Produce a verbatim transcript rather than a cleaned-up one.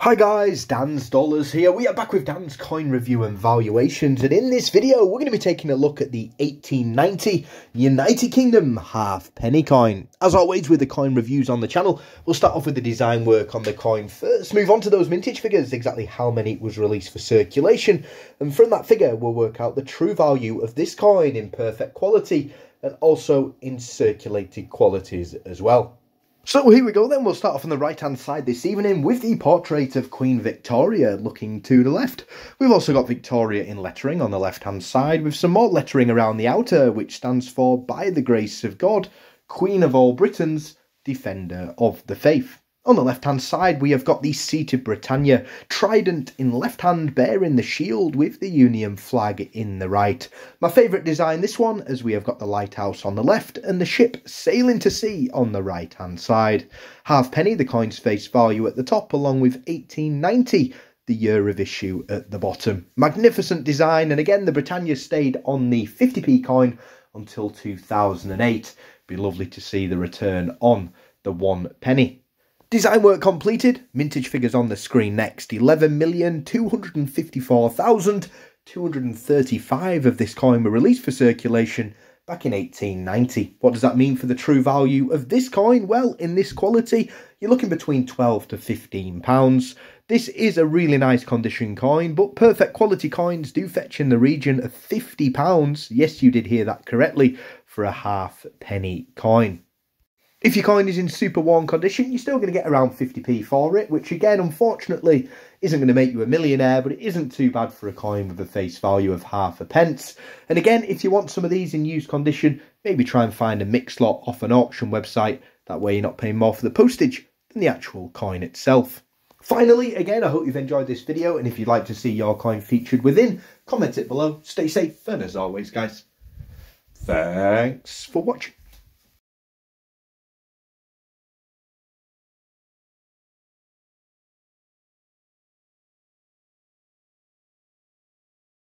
Hi guys, Dan's Dollars here. We are back with Dan's coin review and valuations, and in this video we're going to be taking a look at the eighteen ninety United Kingdom half penny coin. As always with the coin reviews on the channel, we'll start off with the design work on the coin first, move on to those mintage figures, exactly how many was released for circulation, and from that figure we'll work out the true value of this coin in perfect quality and also in circulated qualities as well. So here we go then, we'll start off on the right hand side this evening with the portrait of Queen Victoria looking to the left. We've also got Victoria in lettering on the left hand side with some more lettering around the outer, which stands for "By the grace of God, Queen of all Britons, Defender of the Faith." On the left hand side we have got the seat of Britannia, trident in left hand bearing the shield with the Union flag in the right. My favourite design this one, as we have got the lighthouse on the left and the ship sailing to sea on the right hand side. Halfpenny, the coin's face value at the top, along with eighteen ninety, the year of issue, at the bottom. Magnificent design, and again the Britannia stayed on the fifty p coin until two thousand eight. Be lovely to see the return on the one penny. Design work completed, mintage figures on the screen next. eleven million two hundred fifty-four thousand two hundred thirty-five of this coin were released for circulation back in eighteen ninety. What does that mean for the true value of this coin? Well, in this quality, you're looking between twelve to fifteen pounds. This is a really nice condition coin, but perfect quality coins do fetch in the region of fifty pounds. Yes, you did hear that correctly, for a half penny coin. If your coin is in super worn condition, you're still going to get around fifty p for it, which again, unfortunately, isn't going to make you a millionaire, but it isn't too bad for a coin with a face value of half a pence. And again, if you want some of these in used condition, maybe try and find a mixed lot off an auction website. That way you're not paying more for the postage than the actual coin itself. Finally, again, I hope you've enjoyed this video, and if you'd like to see your coin featured within, comment it below. Stay safe, and as always, guys, thanks for watching.